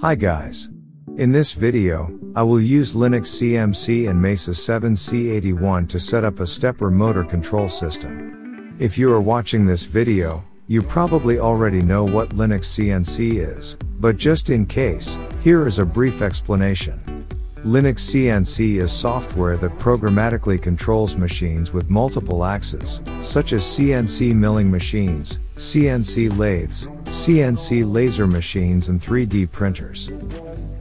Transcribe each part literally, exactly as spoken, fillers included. Hi guys. In this video, I will use LinuxCNC and Mesa seven C eighty-one to set up a stepper motor control system. If you are watching this video, you probably already know what LinuxCNC is, but just in case, here is a brief explanation. LinuxCNC is software that programmatically controls machines with multiple axes, such as C N C milling machines, C N C lathes, C N C laser machines and three D printers.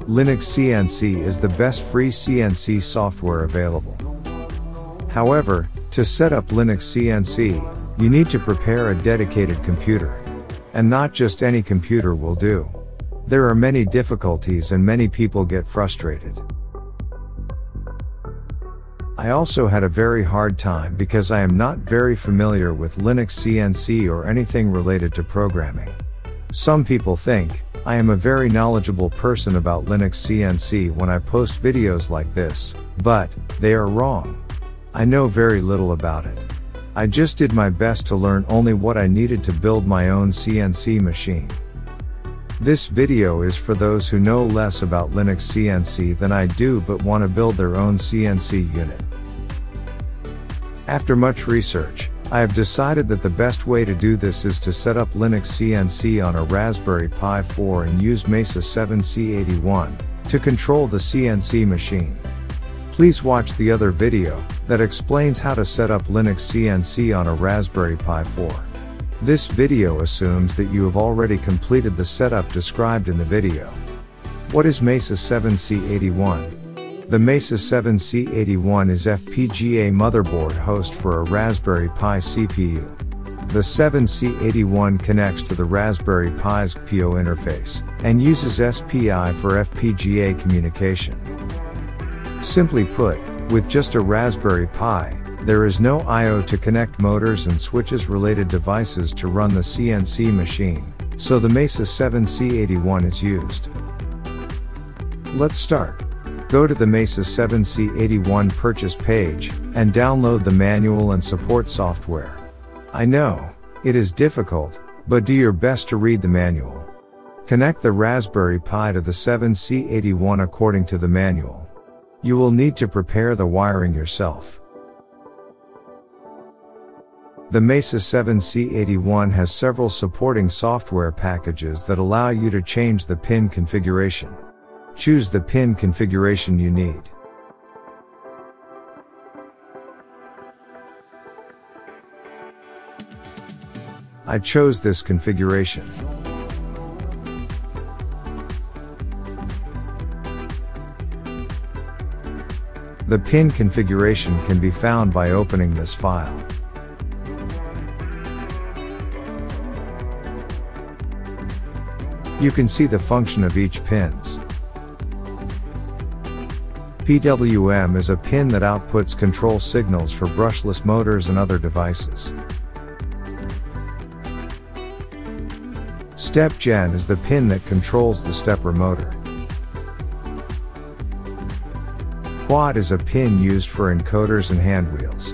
LinuxCNC is the best free C N C software available. However, to set up LinuxCNC, you need to prepare a dedicated computer. And not just any computer will do. There are many difficulties and many people get frustrated. I also had a very hard time because I am not very familiar with LinuxCNC or anything related to programming. Some people think I am a very knowledgeable person about LinuxCNC when I post videos like this, but they are wrong. I know very little about it. I just did my best to learn only what I needed to build my own C N C machine. This video is for those who know less about LinuxCNC than I do but want to build their own C N C unit. After much research, I have decided that the best way to do this is to set up LinuxCNC on a Raspberry Pi four and use Mesa seven C eighty-one to control the C N C machine. Please watch the other video that explains how to set up LinuxCNC on a Raspberry Pi four. This video assumes that you have already completed the setup described in the video. What is Mesa seven C eighty-one? The Mesa seven C eighty-one is F P G A motherboard host for a Raspberry Pi C P U. The seven C eighty-one connects to the Raspberry Pi's G P I O interface, and uses S P I for F P G A communication. Simply put, with just a Raspberry Pi, there is no I O to connect motors and switches related devices to run the C N C machine, so the Mesa seven C eighty-one is used. Let's start. Go to the Mesa seven C eighty-one purchase page, and download the manual and support software. I know, it is difficult, but do your best to read the manual. Connect the Raspberry Pi to the seven C eighty-one according to the manual. You will need to prepare the wiring yourself. The Mesa seven C eighty-one has several supporting software packages that allow you to change the pin configuration. Choose the pin configuration you need. I chose this configuration. The pin configuration can be found by opening this file. You can see the function of each pins. P W M is a pin that outputs control signals for brushless motors and other devices. StepGen is the pin that controls the stepper motor. Quad is a pin used for encoders and handwheels.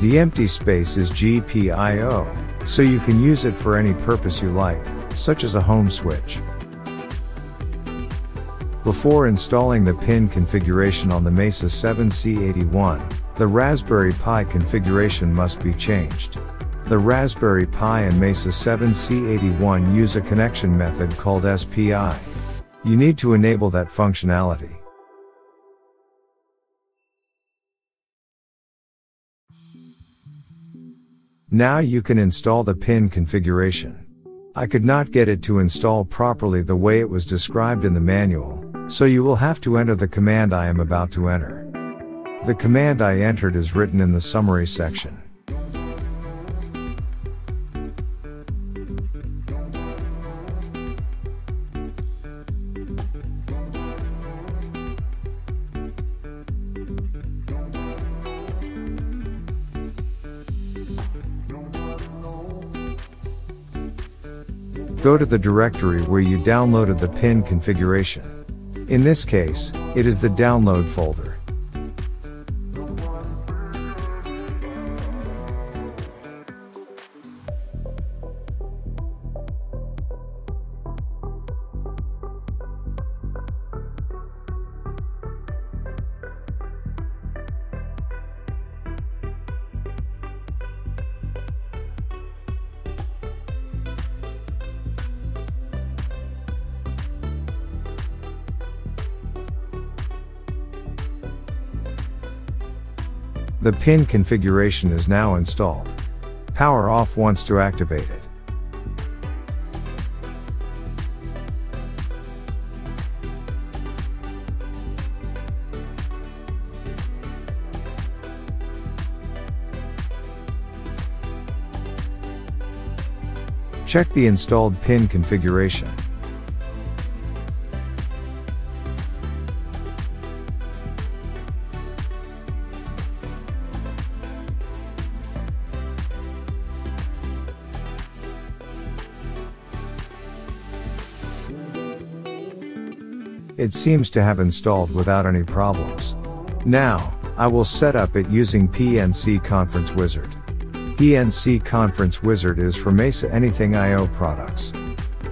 The empty space is G P I O, so you can use it for any purpose you like, such as a home switch. Before installing the pin configuration on the Mesa seven C eighty-one, the Raspberry Pi configuration must be changed. The Raspberry Pi and Mesa seven C eighty-one use a connection method called S P I. You need to enable that functionality. Now you can install the pin configuration. I could not get it to install properly the way it was described in the manual, so you will have to enter the command I am about to enter. The command I entered is written in the summary section. Go to the directory where you downloaded the pin configuration. In this case, it is the download folder. The pin configuration is now installed. Power off once to activate it. Check the installed pin configuration. It seems to have installed without any problems. Now, I will set up it using P N C Conference Wizard. P N C Conference Wizard is for Mesa Anything I O products.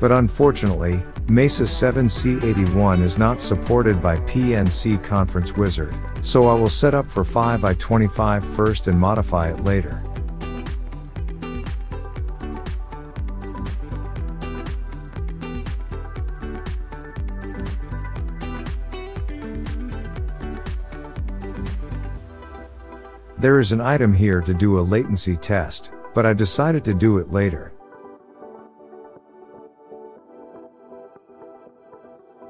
But unfortunately, Mesa seven C eighty-one is not supported by P N C Conference Wizard, so I will set up for five i twenty-five first and modify it later. There is an item here to do a latency test, but I decided to do it later.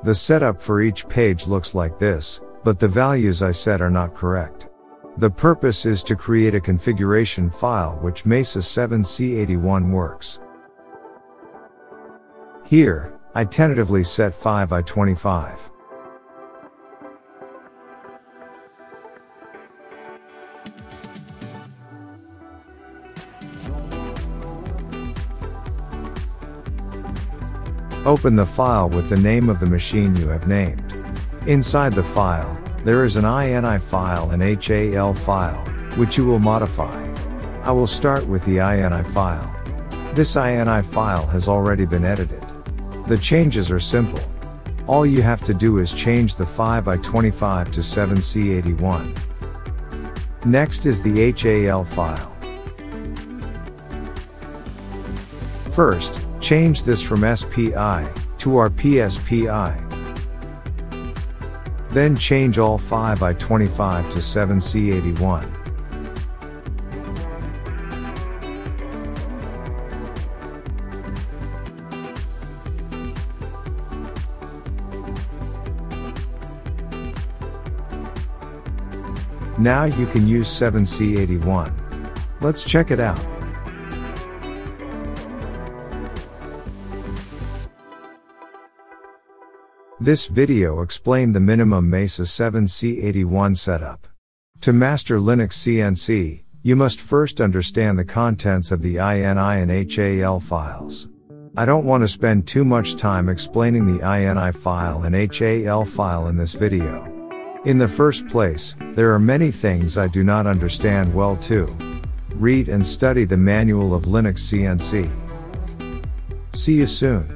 The setup for each page looks like this, but the values I set are not correct. The purpose is to create a configuration file which Mesa seven C eighty-one works. Here, I tentatively set five i twenty-five. Open the file with the name of the machine you have named. Inside the file, there is an I N I file and H A L file, which you will modify. I will start with the I N I file. This I N I file has already been edited. The changes are simple. All you have to do is change the five i twenty-five to seven C eighty-one. Next is the H A L file. First, change this from S P I to R P S P I. Then change all five i twenty-five to seven C eighty-one. Now you can use seven C eighty-one. Let's check it out. This video explained the minimum Mesa seven C eighty-one setup. To master Linux C N C, you must first understand the contents of the I N I and H A L files. I don't want to spend too much time explaining the I N I file and H A L file in this video. In the first place, there are many things I do not understand well too. Read and study the manual of Linux C N C. See you soon.